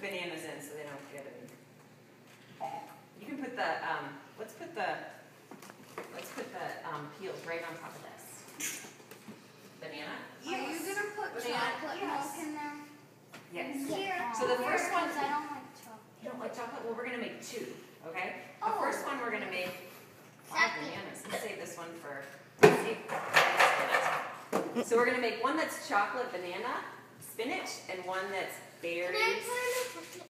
put bananas in so they don't get it. You can put the, let's put the peels right on top of this. Banana? Yes. Are you going to put chocolate milk in there? Yes. Here. So the first one, I don't like chocolate. You don't like chocolate? Well, we're going to make two, okay? The first one we're going to make bananas. Let's save this one for, so we're going to make one that's chocolate banana spinach and one that's berries.